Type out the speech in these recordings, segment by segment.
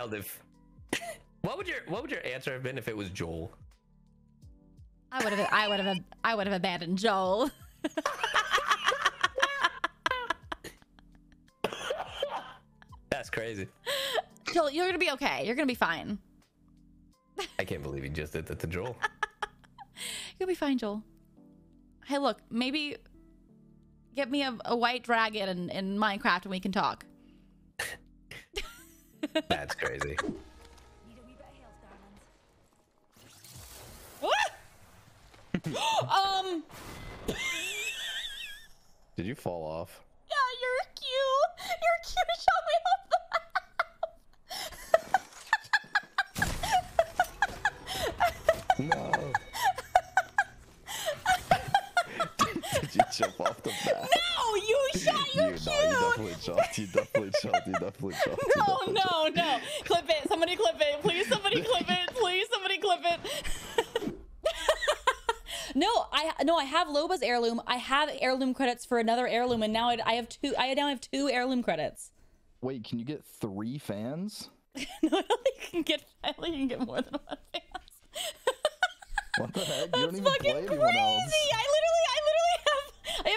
wild if what would your answer have been if it was Joel? I would have abandoned Joel. That's crazy. Joel, you're gonna be okay. You're gonna be fine. I can't believe he just did that to Joel. You'll be fine, Joel. Hey, look, maybe get me a white dragon in Minecraft and we can talk. That's crazy. What? Did you fall off? Yeah, you're cute. You're cute. Shut me off the No. Did you jump off the bat? No, you shot your cue. No, you definitely shot. No. Clip it. Somebody clip it. Please, somebody clip it. Please, somebody clip it. No, I have Loba's heirloom. I have heirloom credits for another heirloom, and now I have two. I now have two heirloom credits. Wait, can you get 3 fans? No, I don't think you can get. I think you can get more than 1 fan. What the heck? You don't even play anyone else. That's fucking crazy! I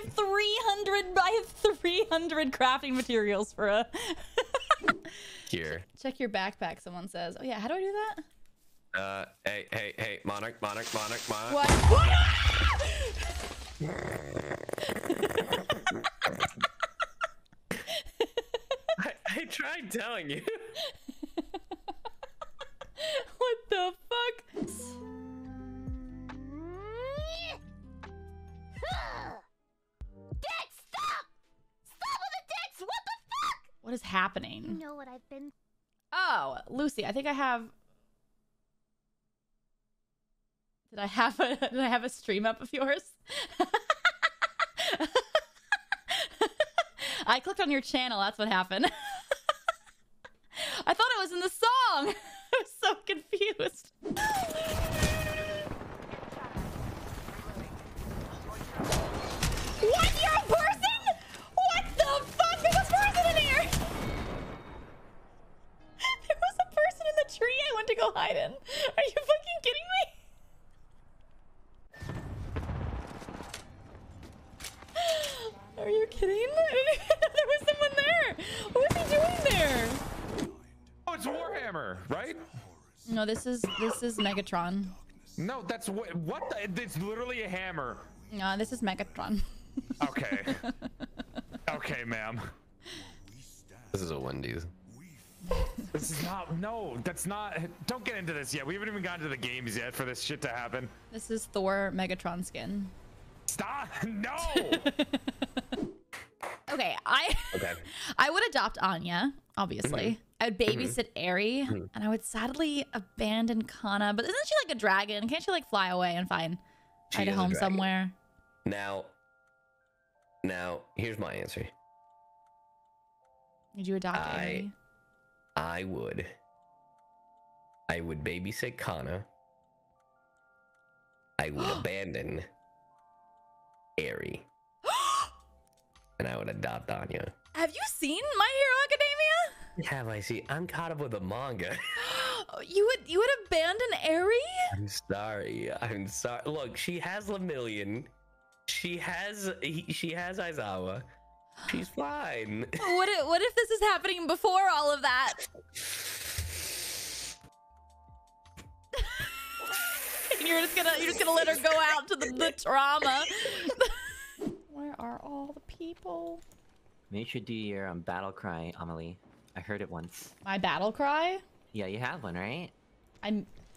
have 300 crafting materials for a... Here. Check your backpack, someone says. Oh yeah, how do I do that? Hey, Monarch. What? I tried telling you. What the fuck? Dex, stop! Stop with the Dex! What the fuck? What is happening? You know what I've been... Oh, Lucy, I think I have... Did I have a stream up of yours? I clicked on your channel, that's what happened. I thought it was in the song! I was so confused. What? You're a person? What the fuck? There's a person in here! There was a person in the tree I went to go hide in. Are you fucking kidding me? Are you kidding? I didn't even know there was someone there. What was he doing there? Oh, it's Warhammer, right? No, this is Megatron. No, that's what the, it's literally a hammer. No, this is Megatron. Okay. Okay, ma'am. This is a Wendy's. This is not, no, that's not, don't get into this yet. We haven't even gotten to the games yet for this shit to happen. This is Thor Megatron skin. Stop, no! Okay, I would adopt Anya, obviously. Mm-hmm. I would babysit Eri, and I would sadly abandon Kana, but isn't she like a dragon? Can't she like fly away and find a home somewhere? Now, here's my answer. Would you adopt Eri? I would babysit Kana. I would abandon Eri. And I would adopt Anya. Have you seen My Hero Academia? Have I seen? I'm caught up with the manga. You would abandon Eri? I'm sorry. Look, she has Lemillion. She has Aizawa. She's fine. What if this is happening before all of that? And you're just gonna let her go out to the trauma. Where are all the people? Maybe you should do your battle cry, Amelie. I heard it once. My battle cry? Yeah, you have one, right?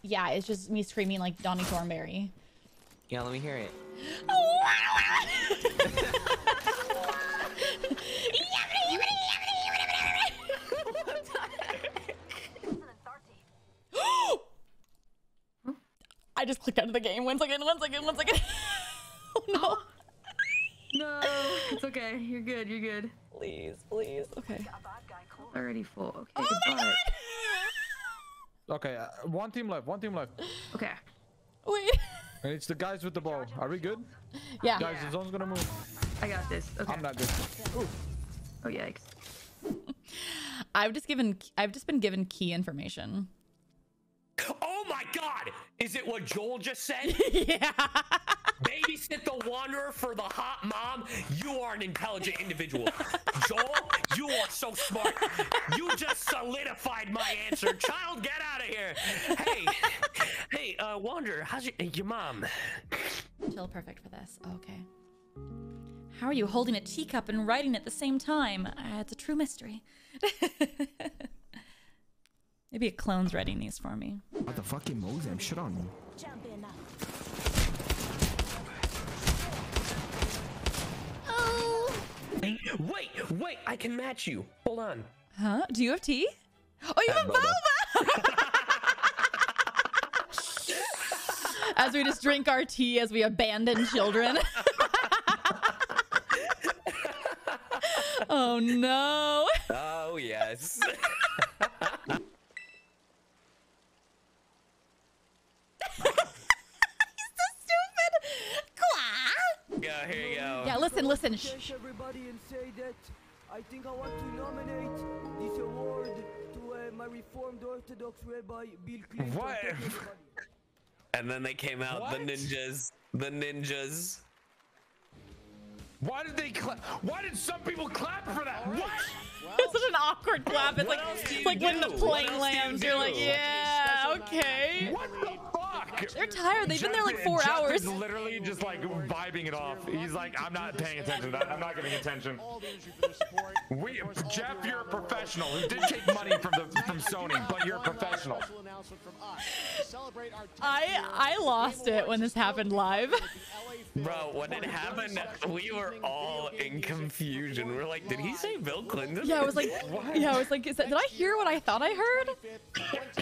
Yeah, it's just me screaming like Donnie Thornberry. Yeah, let me hear it. I just clicked out of the game. One second. Oh, no. No, it's okay. You're good. Please. Okay. Already full. Okay. Oh my God! Okay, one team left. Okay. Wait. And it's the guys with the ball. Are we good? Yeah. Guys, the zone's gonna move. I got this. Okay. I'm not good. Ooh. Oh, yikes. I've just been given key information. Oh my God! Is it what Joel just said? Yeah. Babysit the wanderer for the hot mom. You are an intelligent individual. Joel, you are so smart. You just solidified my answer. Child, get out of here. Hey, hey, wanderer, how's your mom? Chill, perfect for this. Oh, okay. How are you holding a teacup and writing at the same time? It's a true mystery. Maybe a clone's writing these for me. What the fucking Mozam? Shit on me. Jump in. Wait, wait, I can match you. Hold on. Huh? Do you have tea? Oh, you have boba! As we just drink our tea as we abandon children. Oh, no. Oh, yes. Listen. Shh. Everybody and say that I think I want to nominate this award to my Reformed Orthodox Rabbi Bill Clinton. What? And then they came out, what? the ninjas. Why did they clap? Why did some people clap for that? Right. What? Well, it's such an awkward clap. It's like when the plane lands. You're like, yeah, okay. What the? They're tired. They've been there like 4 hours. He's literally just like vibing it off. He's like, I'm not paying attention to that. I'm not giving attention. Jeff, you're a professional who did take money from Sony, but you're a professional. I lost it when this happened live. Bro, when it happened, we were all in confusion. We're like, did he say Bill Clinton? Yeah, I was like, is that, did I hear what I thought I heard?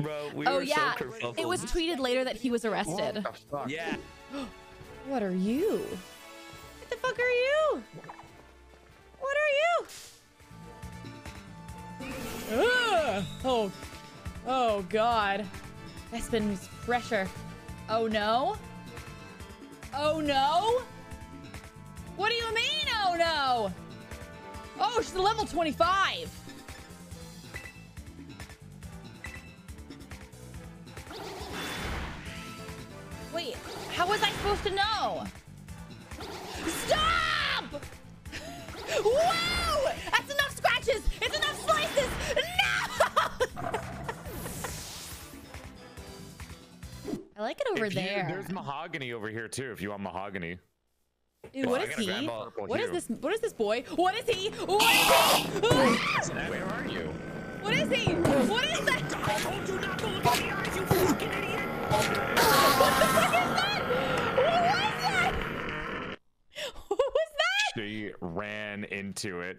Bro, we were so confused. It was tweeted later that he was arrested. What yeah. What are you? What the fuck are you? What are you? Ugh. Oh. Oh God. That's been pressure. Oh no. Oh no. What do you mean? Oh no. Oh, she's level 25. Wait, how was I supposed to know? Stop! Whoa! That's enough scratches! It's enough slices! No! I like it over there. There's mahogany over here too, if you want mahogany. Dude, what is he? What is this? What is this boy? What is he? What is he? Where are you? What is he? What is that? I told you not to look in the eyes, you fucking idiot! What the fuck is that? What was that? What was that? She ran into it.